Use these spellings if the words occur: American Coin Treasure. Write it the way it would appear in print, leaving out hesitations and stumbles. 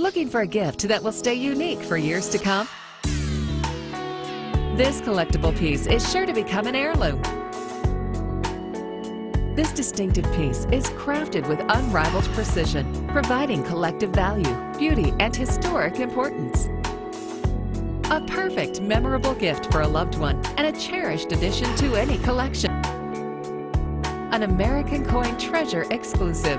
Looking for a gift that will stay unique for years to come? This collectible piece is sure to become an heirloom. This distinctive piece is crafted with unrivaled precision, providing collective value, beauty, and historic importance. A perfect, memorable gift for a loved one and a cherished addition to any collection. An American Coin Treasure exclusive.